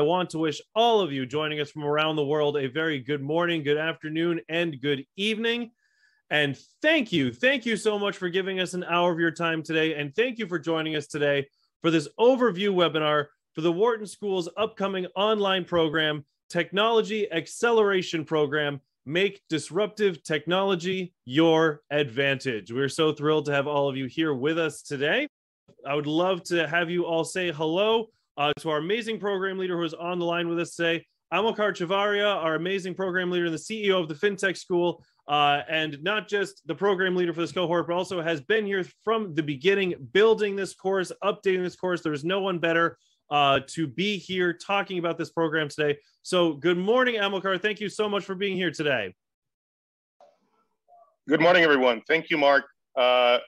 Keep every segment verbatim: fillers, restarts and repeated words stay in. I want to wish all of you joining us from around the world a very good morning, good afternoon, and good evening. And thank you. Thank you so much for giving us an hour of your time today. And thank you for joining us today for this overview webinar for the Wharton School's upcoming online program, Technology Acceleration Program, Make Disruptive Technology Your Advantage. We're so thrilled to have all of you here with us today. I would love to have you all say hello uh, to our amazing program leader who is on the line with us today, Amilcar Chavarria, our amazing program leader and the C E O of the FinTech School, uh, and not just the program leader for this cohort, but also has been here from the beginning, building this course, updating this course. There's no one better uh, to be here talking about this program today. So good morning, Amilcar. Thank you so much for being here today. Good morning, everyone. Thank you, Mark. Uh,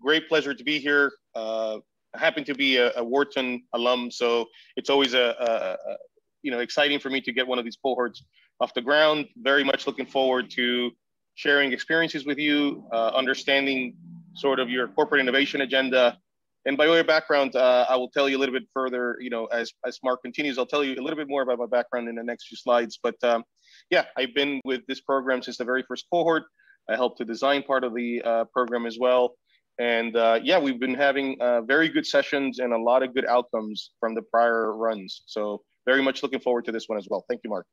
great pleasure to be here. Uh, I happen to be a, a Wharton alum, so it's always a, a, a you know, exciting for me to get one of these cohorts off the ground. Very much looking forward to sharing experiences with you, uh, understanding sort of your corporate innovation agenda. And by way of background, uh, I will tell you a little bit further, you know, as, as Mark continues, I'll tell you a little bit more about my background in the next few slides. But um, yeah, I've been with this program since the very first cohort. I helped to design part of the uh, program as well. And uh, yeah, we've been having uh, very good sessions and a lot of good outcomes from the prior runs. So very much looking forward to this one as well. Thank you, Mark.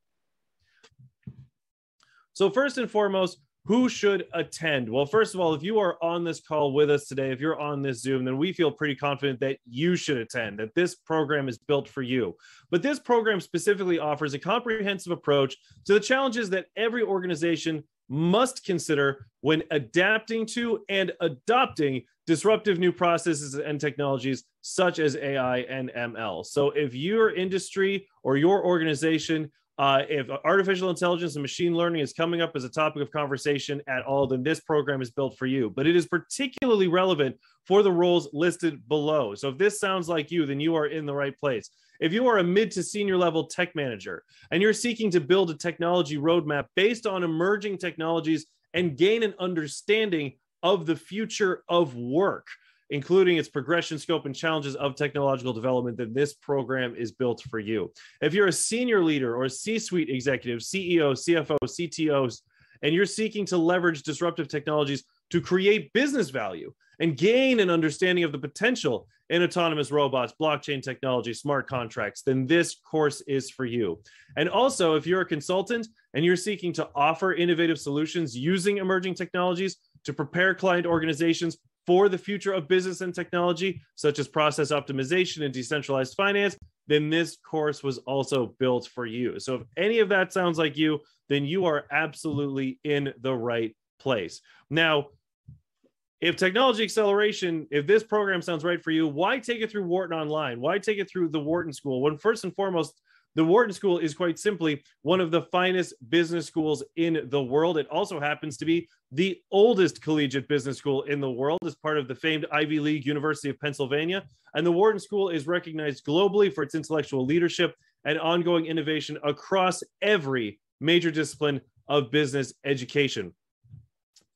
So first and foremost, who should attend? Well, first of all, if you are on this call with us today, if you're on this Zoom, then we feel pretty confident that you should attend, that this program is built for you. But this program specifically offers a comprehensive approach to the challenges that every organization must consider when adapting to and adopting disruptive new processes and technologies such as A I and M L. So if your industry or your organization, uh, if artificial intelligence and machine learning is coming up as a topic of conversation at all, then this program is built for you. But it is particularly relevant for the roles listed below. So if this sounds like you, then you are in the right place. If you are a mid to senior level tech manager and you're seeking to build a technology roadmap based on emerging technologies and gain an understanding of the future of work, including its progression, scope, and challenges of technological development, then this program is built for you. If you're a senior leader or a C-suite executive, C E O, C F O, C T Os, and you're seeking to leverage disruptive technologies to create business value and gain an understanding of the potential in autonomous robots, blockchain technology, smart contracts, then this course is for you. And also, if you're a consultant and you're seeking to offer innovative solutions using emerging technologies to prepare client organizations for the future of business and technology, such as process optimization and decentralized finance, then this course was also built for you. So if any of that sounds like you, then you are absolutely in the right place. Now, if technology acceleration, if this program sounds right for you, why take it through Wharton Online? Why take it through the Wharton School? When first and foremost, the Wharton School is quite simply one of the finest business schools in the world. It also happens to be the oldest collegiate business school in the world as part of the famed Ivy League, University of Pennsylvania. And the Wharton School is recognized globally for its intellectual leadership and ongoing innovation across every major discipline of business education.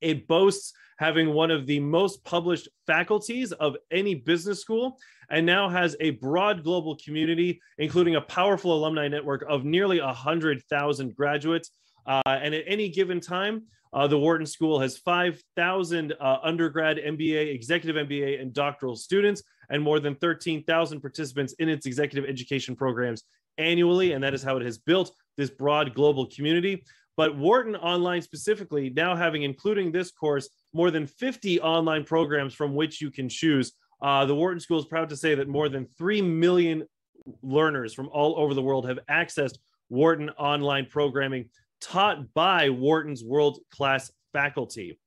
It boasts having one of the most published faculties of any business school, and now has a broad global community, including a powerful alumni network of nearly one hundred thousand graduates. Uh, and at any given time, uh, the Wharton School has five thousand uh, undergrad, M B A, executive M B A, and doctoral students, and more than thirteen thousand participants in its executive education programs annually. And that is how it has built this broad global community. But Wharton Online specifically, now having, including this course, more than fifty online programs from which you can choose. Uh, the Wharton School is proud to say that more than three million learners from all over the world have accessed Wharton Online programming taught by Wharton's world-class faculty.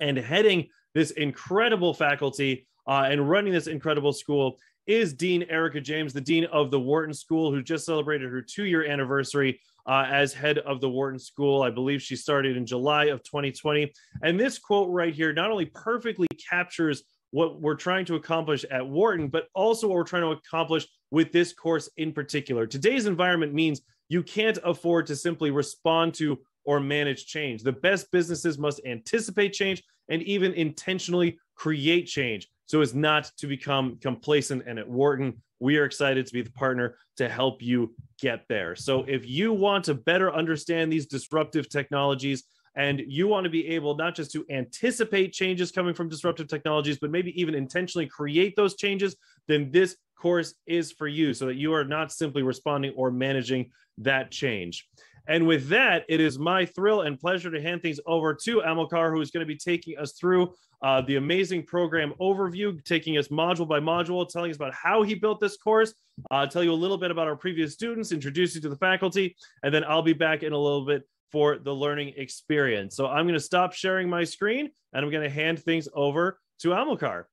And heading this incredible faculty uh, and running this incredible school is Dean Erica James, the Dean of the Wharton School, who just celebrated her two-year anniversary Uh, as head of the Wharton School. I believe she started in July of twenty twenty. And this quote right here not only perfectly captures what we're trying to accomplish at Wharton, but also what we're trying to accomplish with this course in particular. Today's environment means you can't afford to simply respond to or manage change. The best businesses must anticipate change and even intentionally create change. so as not to become complacent. And at Wharton, we are excited to be the partner to help you get there. So if you want to better understand these disruptive technologies, and you want to be able not just to anticipate changes coming from disruptive technologies, but maybe even intentionally create those changes, then this course is for you, so that you are not simply responding or managing that change. And with that, it is my thrill and pleasure to hand things over to Amilcar, who is going to be taking us through uh, the amazing program overview, taking us module by module, telling us about how he built this course, uh, tell you a little bit about our previous students, introduce you to the faculty, and then I'll be back in a little bit for the learning experience. So I'm going to stop sharing my screen, and I'm going to hand things over to Amilcar.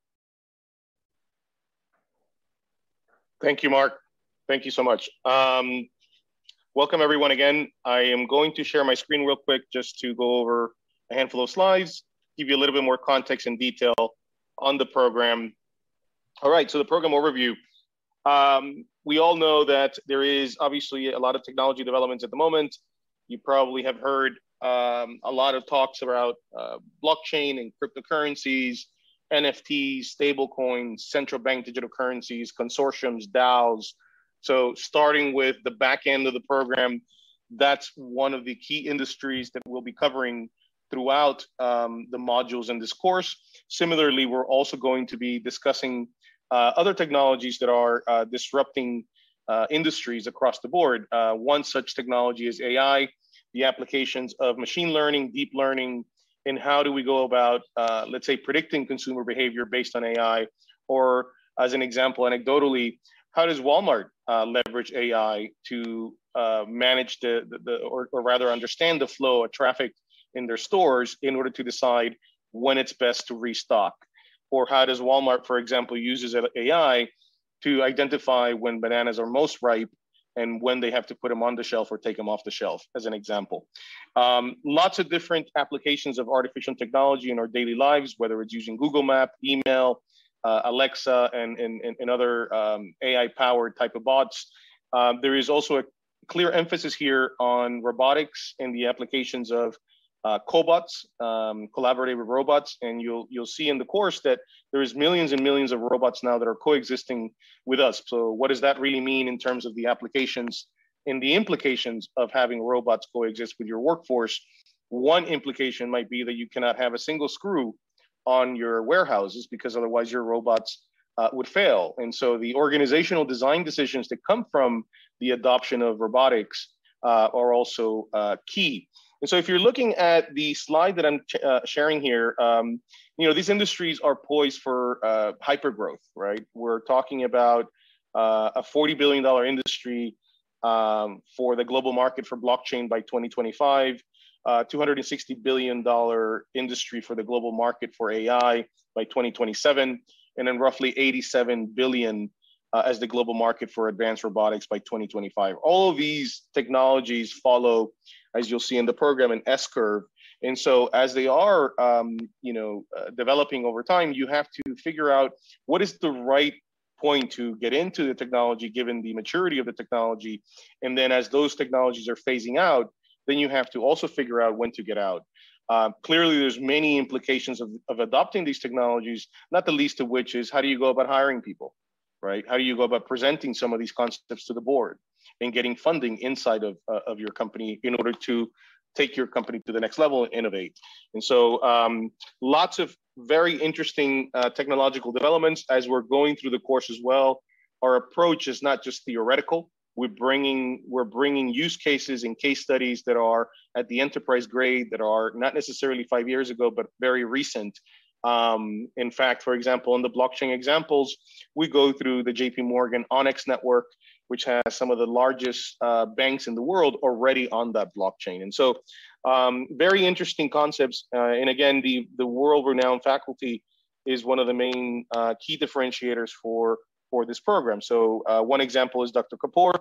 Thank you, Mark. Thank you so much. Um, Welcome everyone again. I am going to share my screen real quick just to go over a handful of slides, give you a little bit more context and detail on the program. All right, so the program overview. Um, we all know that there is obviously a lot of technology developments at the moment. You probably have heard um, a lot of talks about uh, blockchain and cryptocurrencies, N F Ts, stablecoins, central bank digital currencies, consortiums, DAOs. So starting with the back end of the program, that's one of the key industries that we'll be covering throughout um, the modules in this course. Similarly, we're also going to be discussing uh, other technologies that are uh, disrupting uh, industries across the board. Uh, one such technology is A I, the applications of machine learning, deep learning, and how do we go about, uh, let's say, predicting consumer behavior based on A I, or as an example, anecdotally, how does Walmart uh, leverage A I to uh, manage the, the, the or, or rather understand the flow of traffic in their stores in order to decide when it's best to restock? Or how does Walmart, for example, uses A I to identify when bananas are most ripe and when they have to put them on the shelf or take them off the shelf, as an example? Um, lots of different applications of artificial technology in our daily lives, whether it's using Google Maps, email, Uh, Alexa, and, and, and other um, A I-powered type of bots. Uh, there is also a clear emphasis here on robotics and the applications of uh, cobots, um, collaborative robots. And you'll, you'll see in the course that there is millions and millions of robots now that are coexisting with us. So what does that really mean in terms of the applications and the implications of having robots coexist with your workforce? One implication might be that you cannot have a single screw on your warehouses, because otherwise your robots uh, would fail. And so the organizational design decisions that come from the adoption of robotics uh, are also uh, key. And so if you're looking at the slide that I'm uh, sharing here, um, you know, these industries are poised for uh, hypergrowth, right? We're talking about uh, a forty billion dollar industry um, for the global market for blockchain by twenty twenty-five. Uh, two hundred sixty billion dollar industry for the global market for A I by twenty twenty-seven, and then roughly eighty-seven billion uh, as the global market for advanced robotics by twenty twenty-five. All of these technologies follow, as you'll see in the program, an S-curve. And so as they are um, you know, uh, developing over time, you have to figure out what is the right point to get into the technology given the maturity of the technology. And then as those technologies are phasing out, then you have to also figure out when to get out. Uh, clearly, there's many implications of, of adopting these technologies, not the least of which is how do you go about hiring people, right? How do you go about presenting some of these concepts to the board and getting funding inside of, uh, of your company in order to take your company to the next level and innovate? And so um, lots of very interesting uh, technological developments as we're going through the course as well. Our approach is not just theoretical. We're bringing, we're bringing use cases and case studies that are at the enterprise grade, that are not necessarily five years ago, but very recent. Um, in fact, for example, in the blockchain examples, we go through the J P Morgan Onyx network, which has some of the largest uh, banks in the world already on that blockchain. And so um, very interesting concepts. Uh, and again, the, the world-renowned faculty is one of the main uh, key differentiators for for this program. So uh, one example is Doctor Kapoor,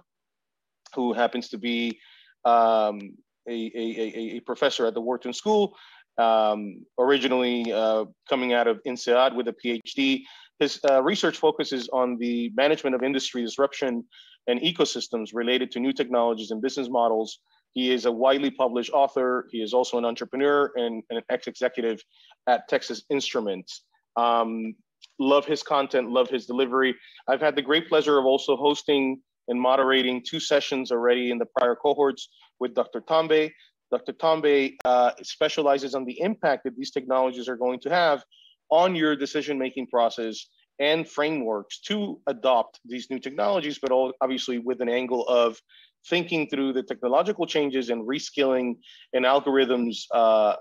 who happens to be um, a, a, a professor at the Wharton School, um, originally uh, coming out of INSEAD with a PhD. His uh, research focuses on the management of industry disruption and ecosystems related to new technologies and business models. He is a widely published author. He is also an entrepreneur and, and an ex-executive at Texas Instruments. Um, love his content, love his delivery. I've had the great pleasure of also hosting and moderating two sessions already in the prior cohorts with Doctor Tambe. Doctor Tambe uh, specializes on the impact that these technologies are going to have on your decision-making process and frameworks to adopt these new technologies, but all obviously with an angle of thinking through the technological changes and reskilling and algorithms uh,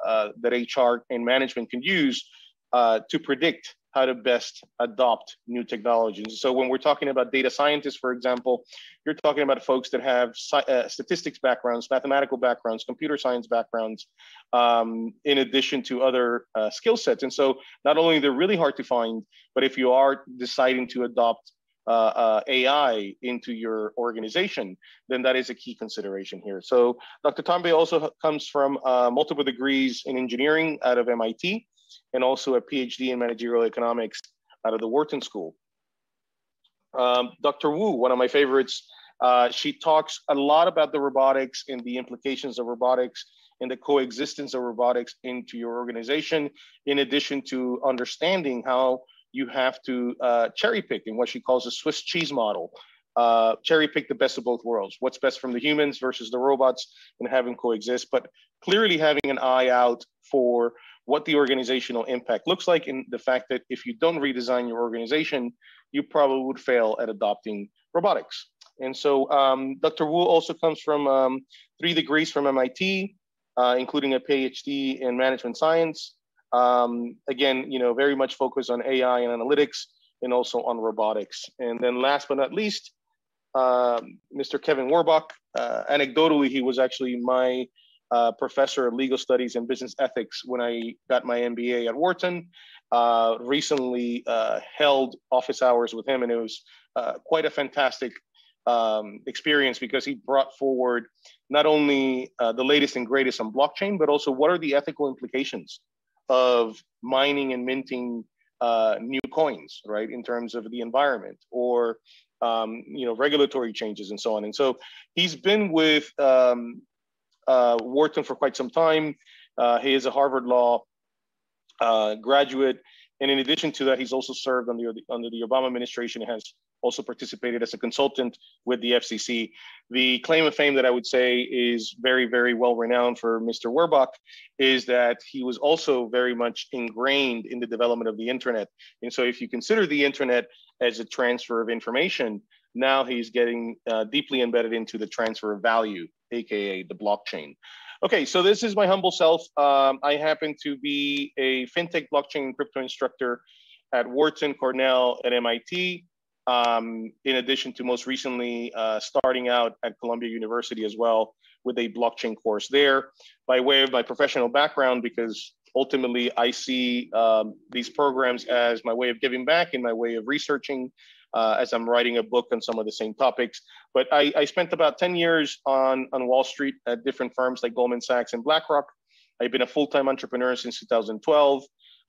uh, that H R and management can use uh, to predict how to best adopt new technologies. So when we're talking about data scientists, for example, you're talking about folks that have uh, statistics backgrounds, mathematical backgrounds, computer science backgrounds, um, in addition to other uh, skill sets. And so not only they're really hard to find, but if you are deciding to adopt uh, uh, A I into your organization, then that is a key consideration here. So Doctor Tambe also comes from uh, multiple degrees in engineering out of M I T, and also a P H D in managerial economics out of the Wharton School. Um, Doctor Wu, one of my favorites, uh, she talks a lot about the robotics and the implications of robotics and the coexistence of robotics into your organization, in addition to understanding how you have to uh, cherry pick in what she calls a Swiss cheese model. Uh, cherry pick the best of both worlds, what's best from the humans versus the robots, and have them coexist, but clearly having an eye out for what the organizational impact looks like, and the fact that if you don't redesign your organization, you probably would fail at adopting robotics. And so um, Doctor Wu also comes from um, three degrees from M I T, uh, including a P H D in management science. Um, again, you know, very much focused on A I and analytics, and also on robotics. And then last but not least, uh, Mister Kevin Werbach. Uh, anecdotally, he was actually my Uh, professor of legal studies and business ethics when I got my M B A at Wharton. Uh, recently uh, held office hours with him, and it was uh, quite a fantastic um, experience, because he brought forward not only uh, the latest and greatest on blockchain, but also what are the ethical implications of mining and minting uh, new coins, right, in terms of the environment, or um, you know, regulatory changes and so on. And so he's been with um, Uh, Wharton for quite some time. Uh, he is a Harvard Law uh, graduate. And in addition to that, he's also served under the, under the Obama administration, and has also participated as a consultant with the F C C. The claim of fame that I would say is very, very well renowned for Mister Werbach is that he was also very much ingrained in the development of the internet. And so if you consider the internet as a transfer of information, now he's getting uh, deeply embedded into the transfer of value, A K A the blockchain. Okay, so this is my humble self. Um, I happen to be a FinTech, blockchain, and crypto instructor at Wharton, Cornell, and M I T, um, in addition to most recently uh, starting out at Columbia University as well with a blockchain course there. By way of my professional background, because ultimately I see um, these programs as my way of giving back and my way of researching, Uh, as I'm writing a book on some of the same topics. But I, I spent about ten years on, on Wall Street at different firms like Goldman Sachs and BlackRock. I've been a full-time entrepreneur since two thousand twelve.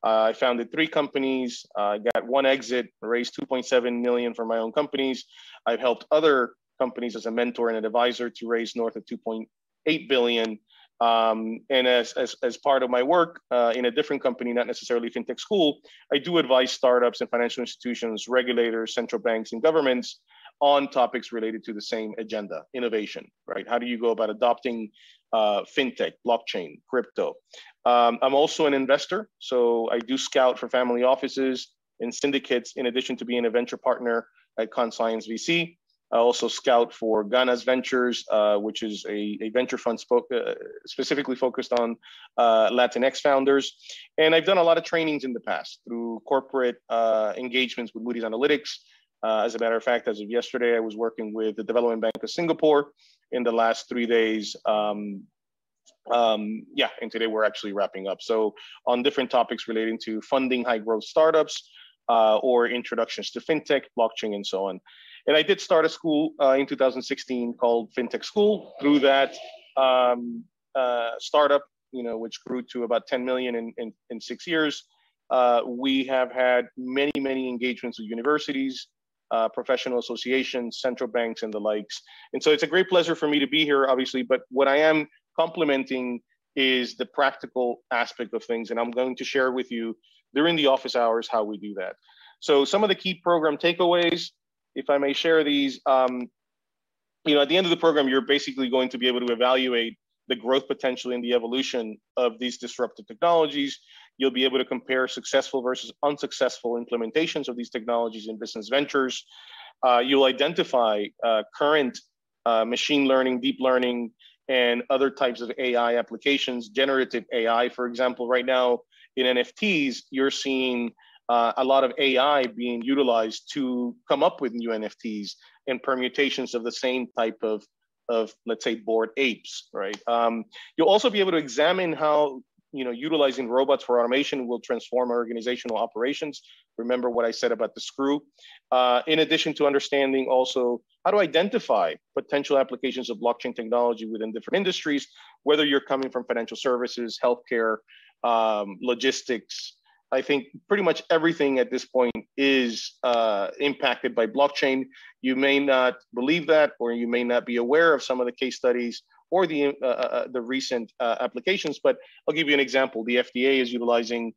Uh, I founded three companies. I uh, got one exit, raised two point seven million dollars for my own companies. I've helped other companies as a mentor and an advisor to raise north of two point eight billion dollars. Um, and as, as, as part of my work uh, in a different company, not necessarily FinTech School, I do advise startups and financial institutions, regulators, central banks, and governments on topics related to the same agenda, innovation, right? How do you go about adopting uh, FinTech, blockchain, crypto? Um, I'm also an investor, so I do scout for family offices and syndicates, in addition to being a venture partner at Consilience V C. I also scout for Ghana's Ventures, uh, which is a, a venture fund spoke, uh, specifically focused on uh, Latinx founders. And I've done a lot of trainings in the past through corporate uh, engagements with Moody's Analytics. Uh, as a matter of fact, as of yesterday, I was working with the Development Bank of Singapore in the last three days. Um, um, yeah, and today we're actually wrapping up. So on different topics relating to funding high growth startups uh, or introductions to FinTech, blockchain, and so on. And I did start a school uh, in two thousand sixteen called FinTech School. Through that um, uh, startup, you know, which grew to about ten million in, in, in six years, uh, we have had many, many engagements with universities, uh, professional associations, central banks, and the likes. And so it's a great pleasure for me to be here, obviously, but what I am complementing is the practical aspect of things. And I'm going to share with you during the office hours how we do that. So some of the key program takeaways, if I may share these, um, you know, at the end of the program, you're basically going to be able to evaluate the growth potential and the evolution of these disruptive technologies. You'll be able to compare successful versus unsuccessful implementations of these technologies in business ventures. Uh, you'll identify uh, current uh, machine learning, deep learning, and other types of A I applications, generative A I, for example. Right now in N F Ts, you're seeing uh, a lot of A I being utilized to come up with new N F Ts and permutations of the same type of, of let's say, bored apes, right? Um, you'll also be able to examine how, you know, utilizing robots for automation will transform organizational operations. Remember what I said about the screw. Uh, in addition to understanding also how to identify potential applications of blockchain technology within different industries, whether you're coming from financial services, healthcare, um, logistics. I think pretty much everything at this point is uh, impacted by blockchain. You may not believe that, or you may not be aware of some of the case studies or the, uh, uh, the recent uh, applications, but I'll give you an example. The F D A is utilizing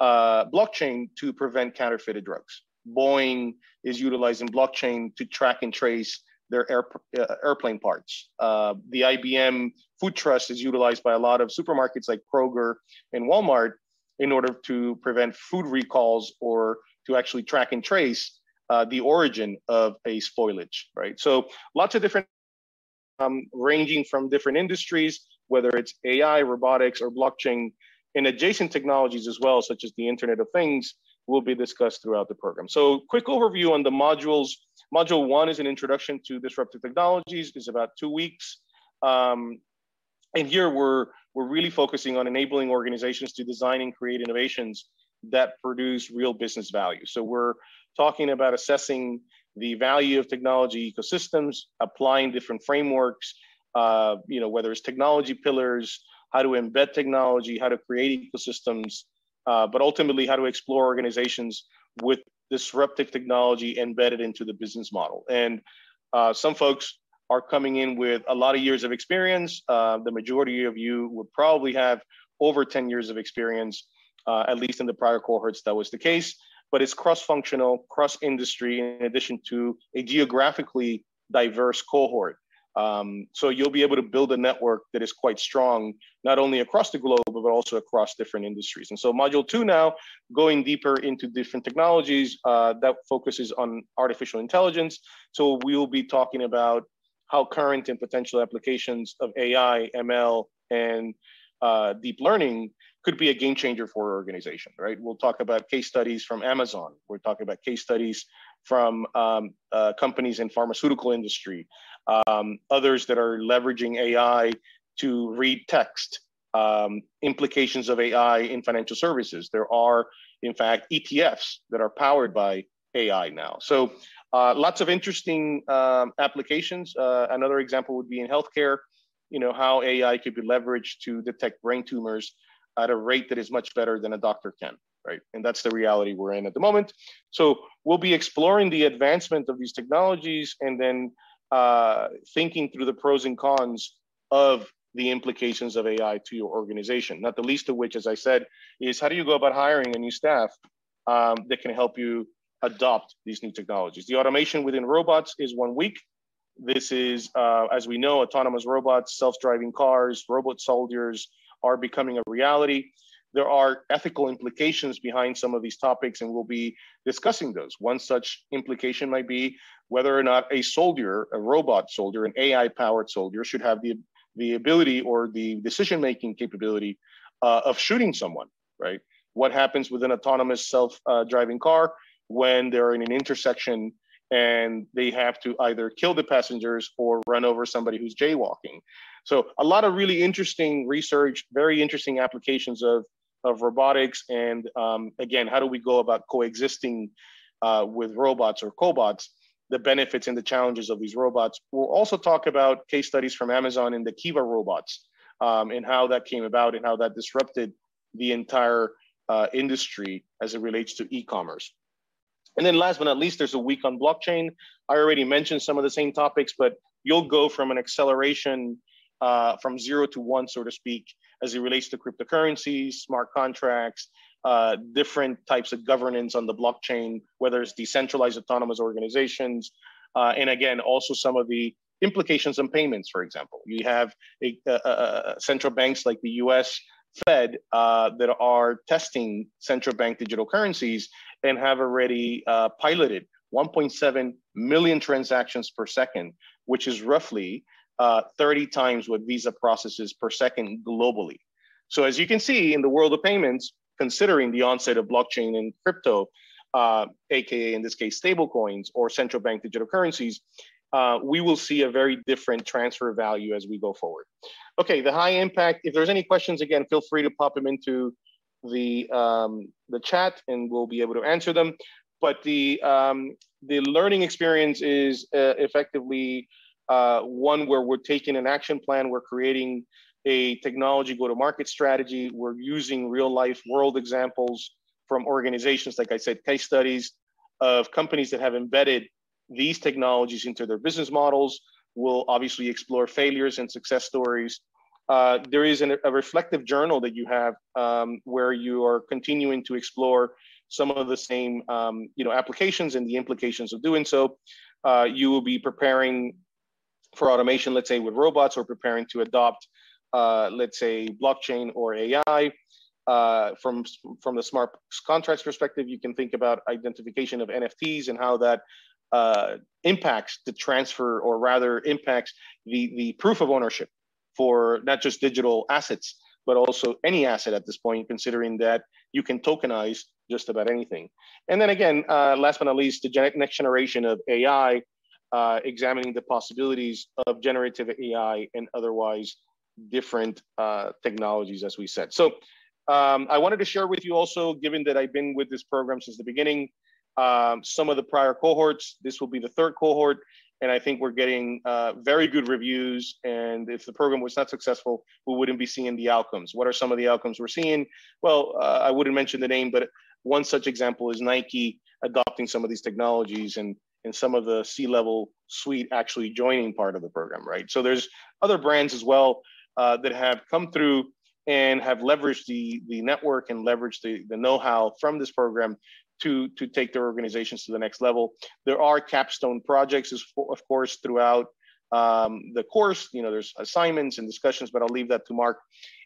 uh, blockchain to prevent counterfeited drugs. Boeing is utilizing blockchain to track and trace their air, uh, airplane parts. Uh, the I B M Food Trust is utilized by a lot of supermarkets like Kroger and Walmart in order to prevent food recalls or to actually track and trace uh, the origin of a spoilage, right? So lots of different Um, ranging from different industries, whether it's A I, robotics, or blockchain, and adjacent technologies as well, such as the Internet of Things, will be discussed throughout the program. So quick overview on the modules. Module one is an introduction to disruptive technologies. It's about two weeks. Um, and here we're, we're really focusing on enabling organizations to design and create innovations that produce real business value. So we're talking about assessing the value of technology ecosystems, applying different frameworks, uh, you know, whether it's technology pillars, how to embed technology, how to create ecosystems, uh, but ultimately how to explore organizations with disruptive technology embedded into the business model. And uh, some folks are coming in with a lot of years of experience. Uh, the majority of you would probably have over ten years of experience, uh, at least in the prior cohorts, that was the case. But it's cross-functional, cross-industry, in addition to a geographically diverse cohort. Um, so you'll be able to build a network that is quite strong, not only across the globe, but also across different industries. And so module two now, going deeper into different technologies, uh, that focuses on artificial intelligence. So we'll be talking about how current and potential applications of A I, M L, and uh, deep learning could be a game changer for our organization, right? We'll talk about case studies from Amazon. We're talking about case studies from um, uh, companies in pharmaceutical industry, um, others that are leveraging A I to read text, um, implications of A I in financial services. There are, in fact, E T Fs that are powered by A I now. So uh, lots of interesting um, applications. Uh, another example would be in healthcare, you know, how A I could be leveraged to detect brain tumors at a rate that is much better than a doctor can, right? And that's the reality we're in at the moment. So we'll be exploring the advancement of these technologies and then uh, thinking through the pros and cons of the implications of A I to your organization. Not the least of which, as I said, is how do you go about hiring a new staff um, that can help you adopt these new technologies? The automation within robots is one week. This is, uh, as we know, autonomous robots, self-driving cars, robot soldiers, are becoming a reality. There are ethical implications behind some of these topics, and we'll be discussing those. One such implication might be whether or not a soldier, a robot soldier, an A I-powered soldier should have the, the ability or the decision-making capability uh, of shooting someone, right? What happens with an autonomous self-driving uh, car when they're in an intersection and they have to either kill the passengers or run over somebody who's jaywalking? So a lot of really interesting research, very interesting applications of, of robotics. And um, again, how do we go about coexisting uh, with robots or cobots, the benefits and the challenges of these robots. We'll also talk about case studies from Amazon and the Kiva robots um, and how that came about and how that disrupted the entire uh, industry as it relates to e-commerce. And then last but not least, there's a week on blockchain. I already mentioned some of the same topics, but you'll go from an acceleration Uh, from zero to one, so to speak, as it relates to cryptocurrencies, smart contracts, uh, different types of governance on the blockchain, whether it's decentralized autonomous organizations, uh, and again, also some of the implications on payments, for example. You have a, a, a central banks like the U S Fed uh, that are testing central bank digital currencies and have already uh, piloted one point seven million transactions per second, which is roughly uh, thirty times what Visa processes per second globally. So as you can see, in the world of payments, considering the onset of blockchain and crypto, uh, A K A in this case, stablecoins or central bank digital currencies, uh, we will see a very different transfer value as we go forward. Okay, the high impact, if there's any questions, again, feel free to pop them into the, um, the chat and we'll be able to answer them. But the, um, the learning experience is uh, effectively uh, one where we're taking an action plan, we're creating a technology go-to-market strategy, we're using real-life world examples from organizations, like I said, case studies of companies that have embedded these technologies into their business models. We'll obviously explore failures and success stories. Uh, there is an, a reflective journal that you have um, where you are continuing to explore some of the same um, you know, applications and the implications of doing so. Uh, you will be preparing for automation, let's say with robots, or preparing to adopt, uh, let's say, blockchain or A I. Uh, from, from the smart contracts perspective, you can think about identification of N F Ts and how that uh, impacts the transfer, or rather impacts the, the proof of ownership for not just digital assets, but also any asset at this point, considering that you can tokenize just about anything. And then again, uh, last but not least, the next generation of A I, uh, examining the possibilities of generative A I and otherwise different uh, technologies, as we said. So um, I wanted to share with you also, given that I've been with this program since the beginning, um, some of the prior cohorts. This will be the third cohort. And I think we're getting uh, very good reviews. And if the program was not successful, we wouldn't be seeing the outcomes. What are some of the outcomes we're seeing? Well, uh, I wouldn't mention the name, but one such example is Nike adopting some of these technologies and, and some of the C-level suite actually joining part of the program, right? So there's other brands as well uh, that have come through and have leveraged the, the network and leveraged the, the know-how from this program To, to take their organizations to the next level. There are capstone projects, of course, throughout um, the course. You know, there's assignments and discussions, but I'll leave that to Mark.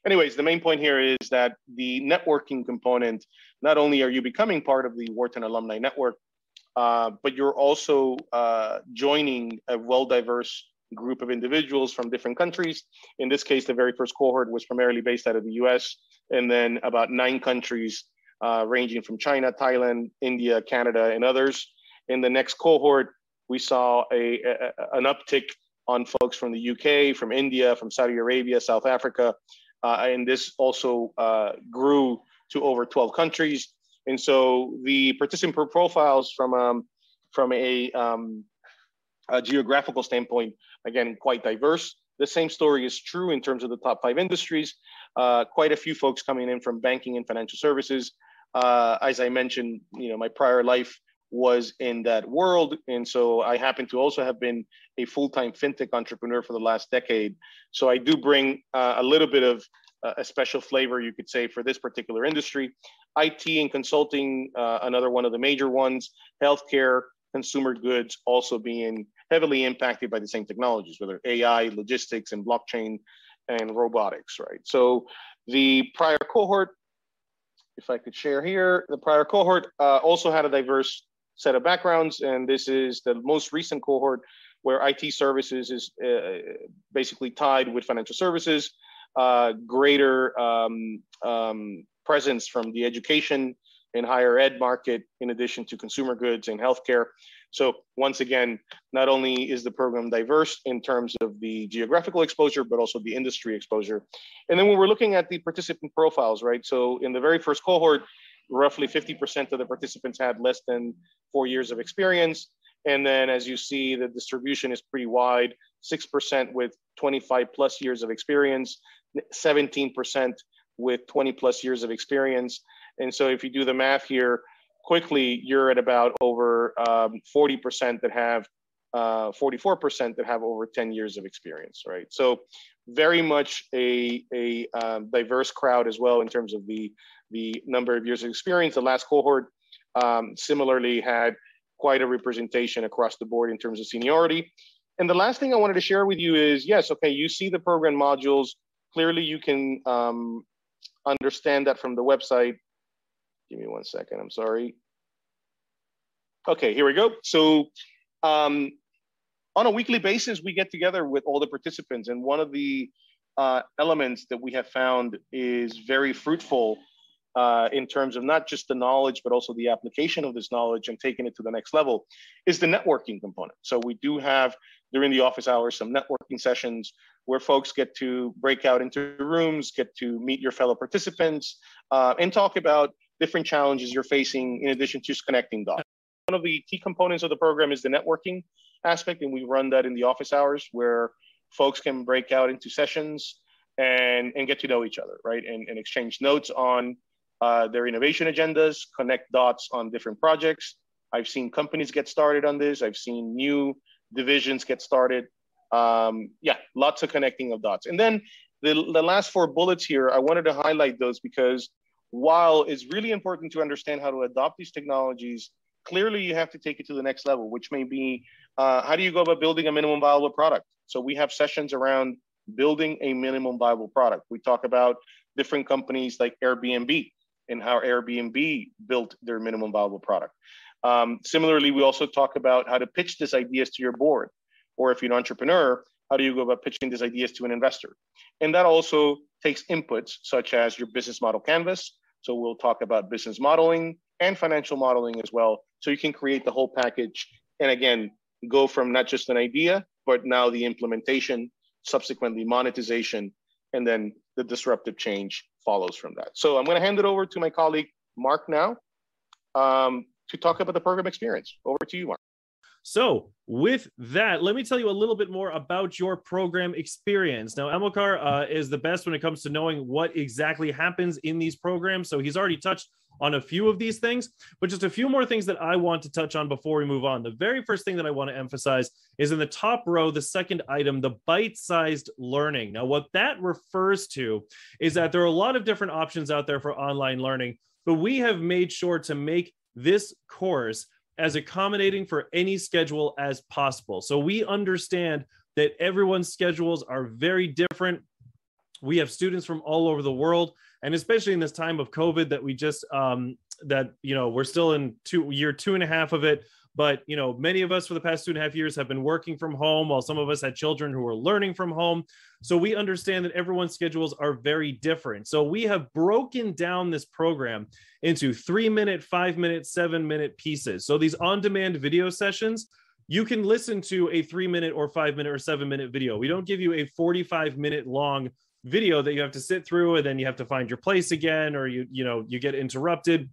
Anyways, the main point here is that the networking component, not only are you becoming part of the Wharton Alumni Network, uh, but you're also uh, joining a well-diverse group of individuals from different countries. In this case, the very first cohort was primarily based out of the U S, and then about nine countries Uh, ranging from China, Thailand, India, Canada, and others. In the next cohort, we saw a, a, an uptick on folks from the U K, from India, from Saudi Arabia, South Africa, uh, and this also uh, grew to over twelve countries. And so the participant profiles from, um, from a, um, a geographical standpoint, again, quite diverse. The same story is true in terms of the top five industries. Uh, quite a few folks coming in from banking and financial services. Uh, as I mentioned, you know, my prior life was in that world. And so I happen to also have been a full-time fintech entrepreneur for the last decade. So I do bring uh, a little bit of uh, a special flavor, you could say, for this particular industry. I T and consulting, uh, another one of the major ones, healthcare, consumer goods also being heavily impacted by the same technologies, whether A I, logistics, and blockchain and robotics, right? So the prior cohort, if I could share here, the prior cohort uh, also had a diverse set of backgrounds, and this is the most recent cohort where I T services is uh, basically tied with financial services, uh, greater um, um, presence from the education and higher ed market, in addition to consumer goods and healthcare. So once again, not only is the program diverse in terms of the geographical exposure, but also the industry exposure. And then when we're looking at the participant profiles, right? So in the very first cohort, roughly fifty percent of the participants had less than four years of experience. And then as you see, the distribution is pretty wide, six percent with twenty-five plus years of experience, seventeen percent with twenty plus years of experience. And so if you do the math here, quickly, you're at about over um, forty percent that have, uh, forty-four percent that have over ten years of experience, right? So very much a, a um, diverse crowd as well in terms of the the number of years of experience. The last cohort um, similarly had quite a representation across the board in terms of seniority. And the last thing I wanted to share with you is, yes, okay, you see the program modules. Clearly, you can um, understand that from the website. Give me one second, I'm sorry. Okay, here we go. So um, on a weekly basis, we get together with all the participants. And one of the uh, elements that we have found is very fruitful uh, in terms of not just the knowledge, but also the application of this knowledge and taking it to the next level is the networking component. So we do have, during the office hours, some networking sessions where folks get to break out into rooms, get to meet your fellow participants, uh, and talk about different challenges you're facing in addition to just connecting dots. One of the key components of the program is the networking aspect, and we run that in the office hours where folks can break out into sessions and, and get to know each other, right? And, and exchange notes on uh, their innovation agendas, connect dots on different projects. I've seen companies get started on this. I've seen new divisions get started. Um, yeah, lots of connecting of dots. And then the, the last four bullets here, I wanted to highlight those because while it's really important to understand how to adopt these technologies, clearly you have to take it to the next level, which may be, uh, how do you go about building a minimum viable product? So we have sessions around building a minimum viable product. We talk about different companies like Airbnb and how Airbnb built their minimum viable product. Um, similarly, we also talk about how to pitch these ideas to your board, or if you're an entrepreneur, how do you go about pitching these ideas to an investor? And that also takes inputs such as your business model canvas. So we'll talk about business modeling and financial modeling as well. So you can create the whole package. And again, go from not just an idea, but now the implementation, subsequently monetization, and then the disruptive change follows from that. So I'm gonna hand it over to my colleague, Mark, now um, to talk about the program experience. Over to you, Mark. So with that, let me tell you a little bit more about your program experience. Now, Amilcar uh, is the best when it comes to knowing what exactly happens in these programs. So he's already touched on a few of these things, but just a few more things that I want to touch on before we move on. The very first thing that I want to emphasize is in the top row, the second item, the bite-sized learning. Now, what that refers to is that there are a lot of different options out there for online learning, but we have made sure to make this course as accommodating for any schedule as possible. So we understand that everyone's schedules are very different. We have students from all over the world, and especially in this time of COVID that we just, um, that, you know, we're still in two, year two and a half of it, but, you know, many of us for the past two and a half years have been working from home, while some of us had children who were learning from home. So we understand that everyone's schedules are very different. So we have broken down this program into three minute, five minute, seven minute pieces. So these on-demand video sessions, you can listen to a three minute or five minute or seven minute video. We don't give you a forty-five minute long video that you have to sit through and then you have to find your place again, or you, you know, you get interrupted.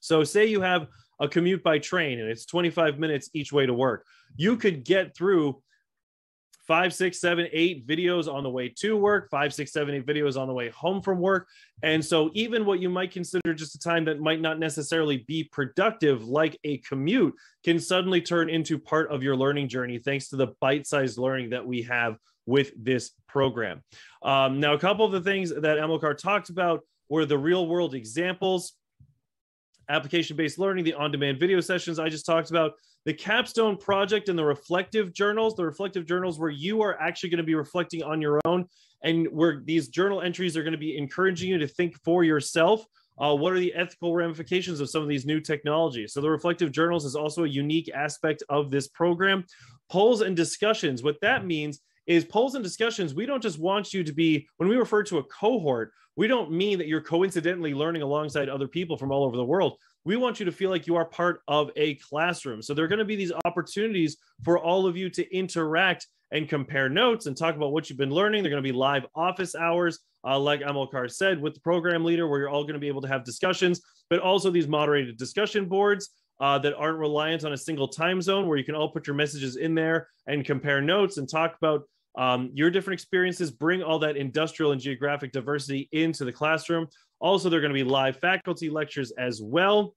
So say you have a commute by train and it's twenty-five minutes each way to work. You could get through five, six, seven, eight videos on the way to work, five, six, seven, eight videos on the way home from work. And so even what you might consider just a time that might not necessarily be productive, like a commute, can suddenly turn into part of your learning journey thanks to the bite-sized learning that we have with this program. Um, now, a couple of the things that Amilcar talked about were the real-world examples, application-based learning, the on-demand video sessions I just talked about, the capstone project, and the reflective journals, the reflective journals where you are actually going to be reflecting on your own, and where these journal entries are going to be encouraging you to think for yourself. Uh, what are the ethical ramifications of some of these new technologies? So the reflective journals is also a unique aspect of this program. Polls and discussions, what that means is polls and discussions, we don't just want you to be, when we refer to a cohort, we don't mean that you're coincidentally learning alongside other people from all over the world. We want you to feel like you are part of a classroom. So there are going to be these opportunities for all of you to interact and compare notes and talk about what you've been learning. They're going to be live office hours, uh, like Amilcar said, with the program leader, where you're all going to be able to have discussions, but also these moderated discussion boards Uh, that aren't reliant on a single time zone, where you can all put your messages in there and compare notes and talk about um, your different experiences, bring all that industrial and geographic diversity into the classroom. Also, there are going to be live faculty lectures as well.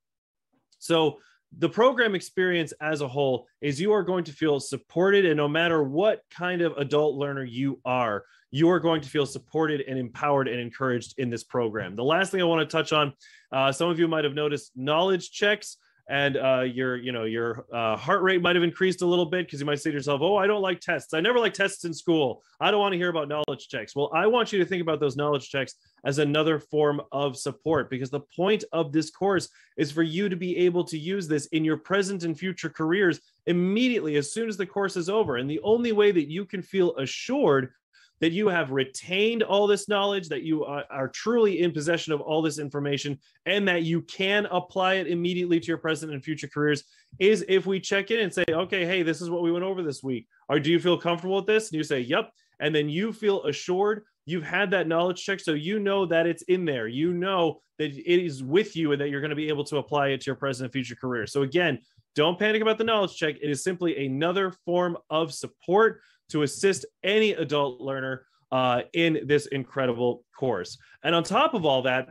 So the program experience as a whole is you are going to feel supported, and no matter what kind of adult learner you are, you are going to feel supported and empowered and encouraged in this program. The last thing I want to touch on, uh, some of you might have noticed knowledge checks, and uh, your, you know, your uh, heart rate might have increased a little bit because you might say to yourself, oh, I don't like tests. I never like tests in school. I don't want to hear about knowledge checks. Well, I want you to think about those knowledge checks as another form of support, because the point of this course is for you to be able to use this in your present and future careers immediately as soon as the course is over. And the only way that you can feel assured that you have retained all this knowledge, that you are, are truly in possession of all this information, and that you can apply it immediately to your present and future careers is if we check in and say, okay, hey, this is what we went over this week. Or do you feel comfortable with this? And you say, yep. And then you feel assured you've had that knowledge check. So you know that it's in there. You know that it is with you and that you're going to be able to apply it to your present and future career. So again, don't panic about the knowledge check. It is simply another form of support to assist any adult learner uh, in this incredible course. And on top of all that,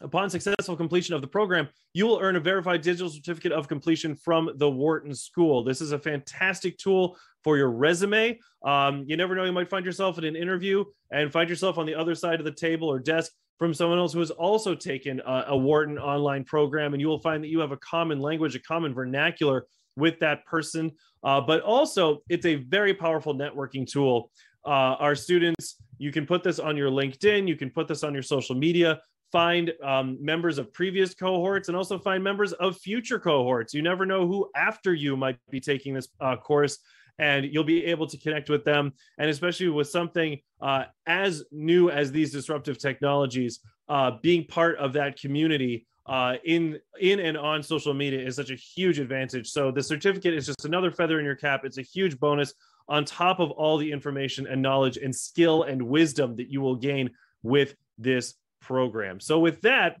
upon successful completion of the program, you will earn a verified digital certificate of completion from the Wharton School. This is a fantastic tool for your resume. Um, you never know, you might find yourself in an interview and find yourself on the other side of the table or desk from someone else who has also taken a, a Wharton online program, and you will find that you have a common language, a common vernacular with that person. Uh, but also, it's a very powerful networking tool. Uh, our students, you can put this on your LinkedIn, you can put this on your social media, find um, members of previous cohorts, and also find members of future cohorts. You never know who after you might be taking this uh, course, and you'll be able to connect with them. And especially with something uh, as new as these disruptive technologies, uh, being part of that community Uh, in in and on social media is such a huge advantage. So the certificate is just another feather in your cap. It's a huge bonus on top of all the information and knowledge and skill and wisdom that you will gain with this program. So with that,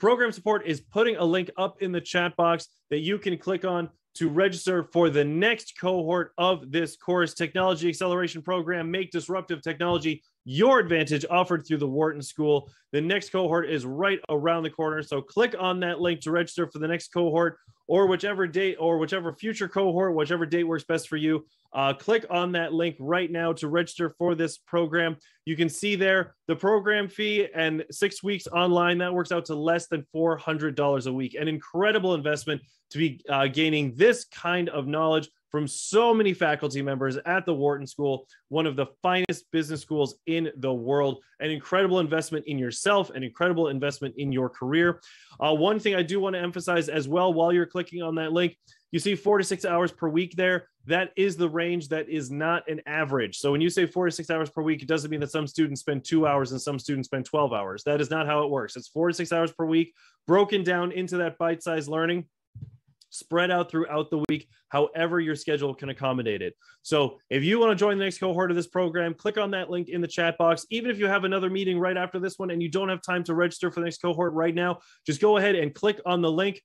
program support is putting a link up in the chat box that you can click on to register for the next cohort of this course, Technology Acceleration Program, Make Disruptive Technology Your Advantage, offered through the Wharton School. The next cohort is right around the corner. So click on that link to register for the next cohort, or whichever date or whichever future cohort, whichever date works best for you. Uh, click on that link right now to register for this program. You can see there the program fee and six weeks online. That works out to less than four hundred dollars a week. An incredible investment to be uh, gaining this kind of knowledge from so many faculty members at the Wharton School, one of the finest business schools in the world. An incredible investment in yourself, an incredible investment in your career. Uh, one thing I do want to emphasize as well, while you're clicking on that link, you see four to six hours per week there. That is the range. That is not an average. So when you say four to six hours per week, it doesn't mean that some students spend two hours and some students spend twelve hours. That is not how it works. It's four to six hours per week, broken down into that bite-sized learning, spread out throughout the week, however your schedule can accommodate it. So if you want to join the next cohort of this program, click on that link in the chat box. Even if you have another meeting right after this one and you don't have time to register for the next cohort right now, just go ahead and click on the link.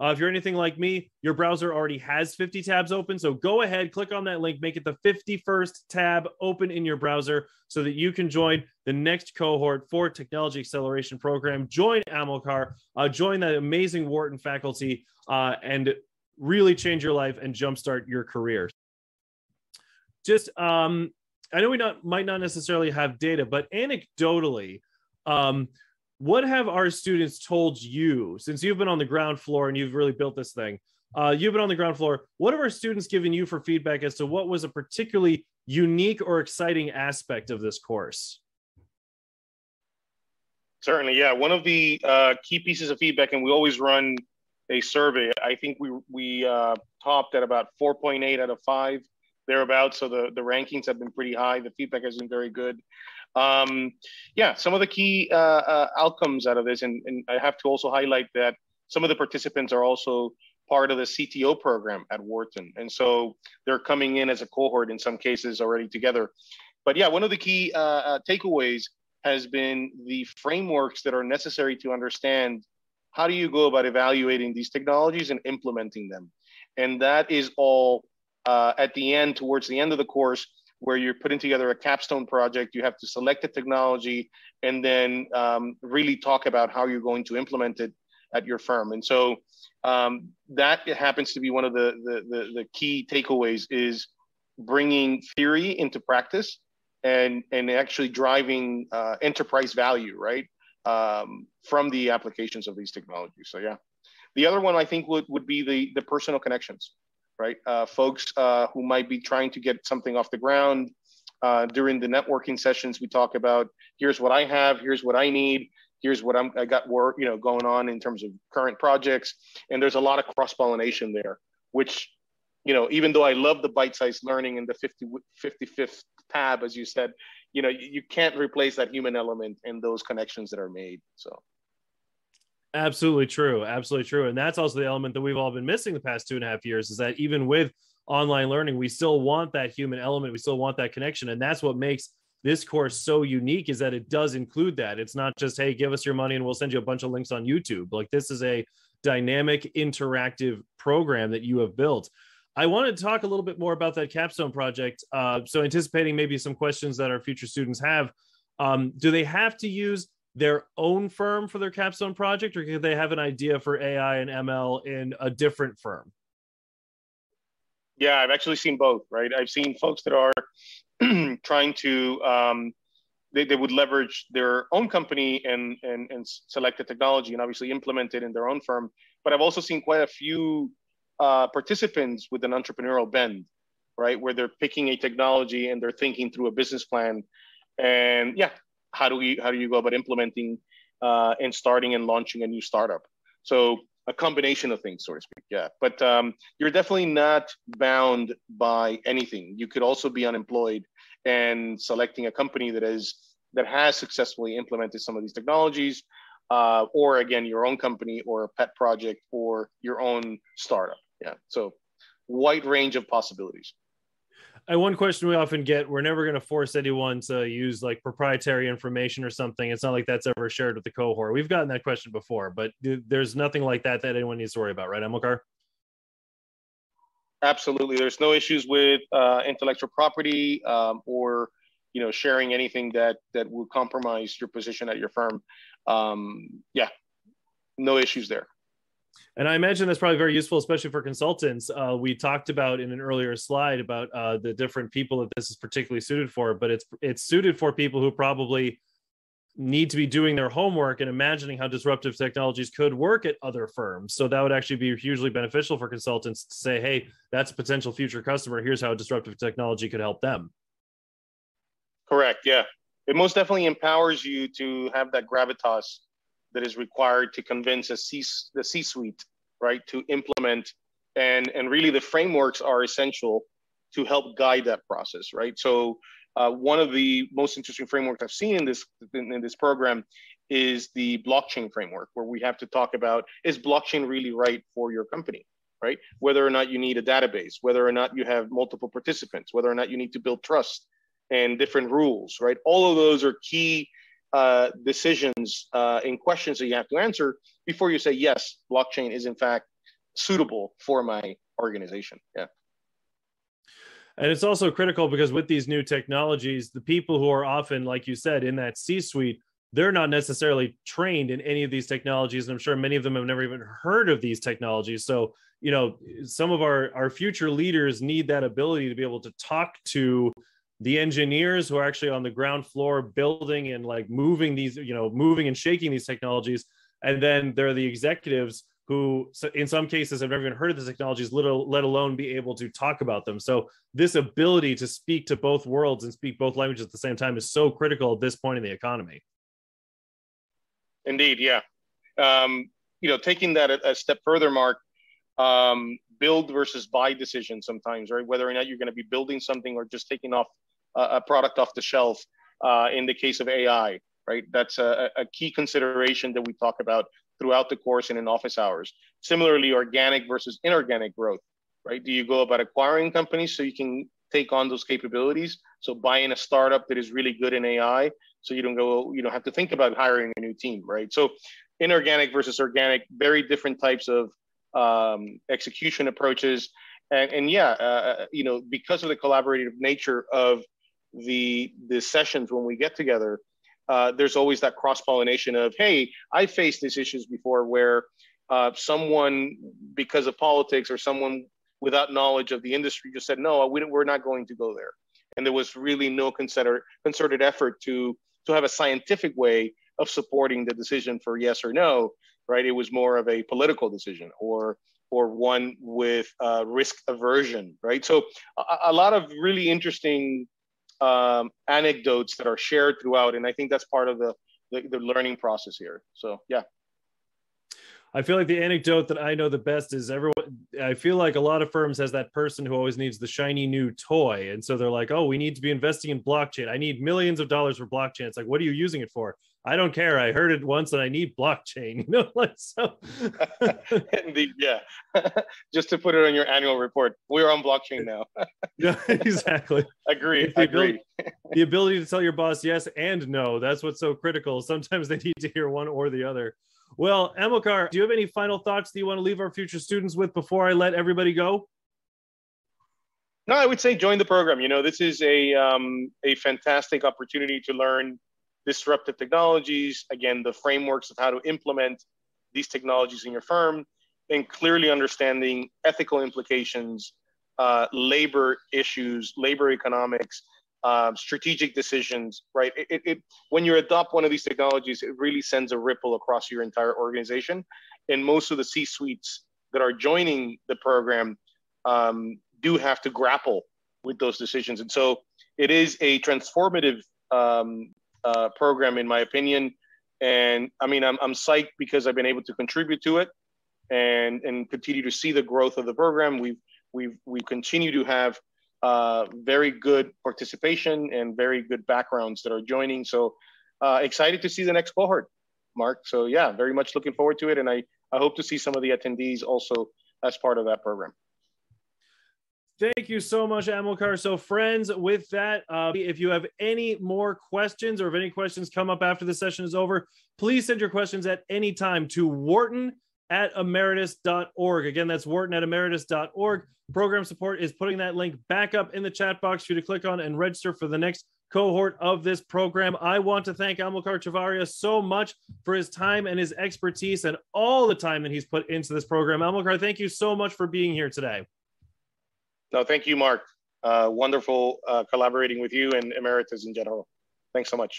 Uh, if you're anything like me, your browser already has fifty tabs open. So go ahead, click on that link, make it the fifty-first tab open in your browser so that you can join the next cohort for Technology Acceleration Program. Join Amilcar, uh, join that amazing Wharton faculty, uh, and really change your life and jumpstart your career. Just, um, I know we not, might not necessarily have data, but anecdotally, um, what have our students told you since you've been on the ground floor and you've really built this thing? Uh, you've been on the ground floor. What have our students given you for feedback as to what was a particularly unique or exciting aspect of this course? Certainly, yeah. One of the uh, key pieces of feedback, and we always run a survey. I think we, we uh, topped at about four point eight out of five, thereabouts. So the, the rankings have been pretty high. The feedback has been very good. Um, yeah, some of the key uh, uh, outcomes out of this, and, and I have to also highlight that some of the participants are also part of the C T O program at Wharton, and so they're coming in as a cohort in some cases already together. But yeah, one of the key uh, uh, takeaways has been the frameworks that are necessary to understand how do you go about evaluating these technologies and implementing them, and that is all uh, at the end, towards the end of the course, where you're putting together a capstone project. You have to select a technology and then um, really talk about how you're going to implement it at your firm. And so um, that happens to be one of the, the, the, the key takeaways, is bringing theory into practice and, and actually driving uh, enterprise value, right, um, from the applications of these technologies. So, yeah. The other one I think would, would be the, the personal connections, right? Uh, folks uh, who might be trying to get something off the ground. Uh, during the networking sessions, we talk about, here's what I have, here's what I need, here's what I'm, I got work, you know, going on in terms of current projects. And there's a lot of cross-pollination there, which, you know, even though I love the bite-sized learning and the fifty-fifth tab, as you said, you know, you can't replace that human element and those connections that are made, so. Absolutely true. Absolutely true. And that's also the element that we've all been missing the past two and a half years, is that even with online learning, we still want that human element. We still want that connection. And that's what makes this course so unique, is that it does include that. It's not just, hey, give us your money and we'll send you a bunch of links on YouTube. Like, this is a dynamic, interactive program that you have built. I want to talk a little bit more about that capstone project. Uh, so anticipating maybe some questions that our future students have, um, do they have to use their own firm for their capstone project, or could they have an idea for A I and M L in a different firm? Yeah, I've actually seen both, right? I've seen folks that are trying to, um, they, they would leverage their own company and, and, and select the technology and obviously implement it in their own firm. But I've also seen quite a few uh, participants with an entrepreneurial bend, right? Where they're picking a technology and they're thinking through a business plan. And yeah, How do we? How do you go about implementing uh, and starting and launching a new startup? So a combination of things, so to speak. Yeah, but um, you're definitely not bound by anything. You could also be unemployed and selecting a company that is that has successfully implemented some of these technologies, uh, or again, your own company, or a pet project, or your own startup. Yeah. So wide range of possibilities. And one question we often get, we're never going to force anyone to use like proprietary information or something. It's not like that's ever shared with the cohort. We've gotten that question before, but there's nothing like that that anyone needs to worry about, right, Amilcar? Absolutely. There's no issues with uh, intellectual property um, or, you know, sharing anything that, that would compromise your position at your firm. Um, yeah, no issues there. And I imagine that's probably very useful, especially for consultants. Uh, we talked about in an earlier slide about uh, the different people that this is particularly suited for, but it's it's suited for people who probably need to be doing their homework and imagining how disruptive technologies could work at other firms. So that would actually be hugely beneficial for consultants to say, hey, that's a potential future customer. Here's how disruptive technology could help them. Correct. Yeah. It most definitely empowers you to have that gravitas that is required to convince a C, the C-suite, right, to implement. And, and really the frameworks are essential to help guide that process, right? So uh, one of the most interesting frameworks I've seen in this, in, in this program is the blockchain framework, where we have to talk about, is blockchain really right for your company, right? Whether or not you need a database, whether or not you have multiple participants, whether or not you need to build trust and different rules, right? All of those are key Uh, decisions uh, and questions that you have to answer before you say, yes, blockchain is in fact suitable for my organization. Yeah. And it's also critical because with these new technologies, the people who are often, like you said, in that C-suite, they're not necessarily trained in any of these technologies. And I'm sure many of them have never even heard of these technologies. So, you know, some of our, our future leaders need that ability to be able to talk to the engineers who are actually on the ground floor building and like moving these, you know, moving and shaking these technologies. And then there are the executives who, in some cases, have never even heard of the technologies, let alone be able to talk about them. So this ability to speak to both worlds and speak both languages at the same time is so critical at this point in the economy. Indeed, yeah. Um, you know, taking that a, a step further, Mark, um, build versus buy decision sometimes, right? Whether or not you're going to be building something or just taking off a product off the shelf uh, in the case of A I, right? That's a, a key consideration that we talk about throughout the course and in office hours. Similarly, organic versus inorganic growth, right? Do you go about acquiring companies so you can take on those capabilities? So buying a startup that is really good in A I, so you don't go, you don't have to think about hiring a new team, right? So inorganic versus organic, very different types of um, execution approaches. And, and yeah, uh, you know, because of the collaborative nature of the the sessions when we get together, uh, there's always that cross-pollination of, hey, I faced these issues before where uh, someone, because of politics or someone without knowledge of the industry, just said, no, we we're not going to go there. And there was really no consider, concerted effort to, to have a scientific way of supporting the decision for yes or no, right? It was more of a political decision or or one with uh, risk aversion, right? So a, a lot of really interesting um, anecdotes that are shared throughout. And I think that's part of the, the, the learning process here. So, yeah. I feel like the anecdote that I know the best is everyone, I feel like a lot of firms has that person who always needs the shiny new toy. And so they're like, oh, we need to be investing in blockchain. I need millions of dollars for blockchain. It's like, what are you using it for? I don't care. I heard it once and I need blockchain. You know, like so. Indeed, yeah. Just to put it on your annual report. We're on blockchain now. Yeah, exactly. Agree. Agree. The ability to tell your boss yes and no. That's what's so critical. Sometimes they need to hear one or the other. Well, Amilcar, do you have any final thoughts that you want to leave our future students with before I let everybody go? No, I would say join the program. You know, this is a, um, a fantastic opportunity to learn disruptive technologies, again, the frameworks of how to implement these technologies in your firm, and clearly understanding ethical implications, uh, labor issues, labor economics, Um, strategic decisions, right? It, it, it, when you adopt one of these technologies, it really sends a ripple across your entire organization. And most of the C-suites that are joining the program um, do have to grapple with those decisions. And so it is a transformative um, uh, program, in my opinion. And I mean, I'm, I'm psyched because I've been able to contribute to it and, and continue to see the growth of the program. We've, we've, we continue to have Uh, very good participation and very good backgrounds that are joining. So uh, excited to see the next cohort, Mark. So yeah, very much looking forward to it. And I, I hope to see some of the attendees also as part of that program. Thank you so much, Amilcar. So friends, with that, uh, if you have any more questions or if any questions come up after the session is over, please send your questions at any time to Wharton at emeritus dot org. Again, that's Wharton at emeritus dot org. Program support is putting that link back up in the chat box for you to click on and register for the next cohort of this program. I want to thank Amilcar Chavarria so much for his time and his expertise and all the time that he's put into this program. Amilcar, thank you so much for being here today. No, thank you, Mark. Uh, wonderful uh, collaborating with you and Emeritus in general. Thanks so much.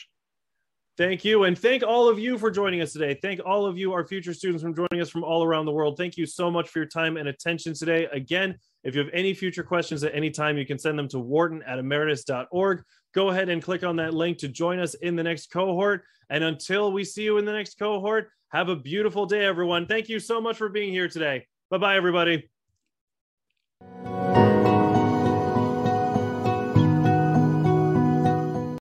Thank you. And thank all of you for joining us today. Thank all of you, our future students, from joining us from all around the world. Thank you so much for your time and attention today. Again, if you have any future questions at any time, you can send them to Wharton at emeritus dot org. Go ahead and click on that link to join us in the next cohort. And until we see you in the next cohort, have a beautiful day, everyone. Thank you so much for being here today. Bye-bye, everybody.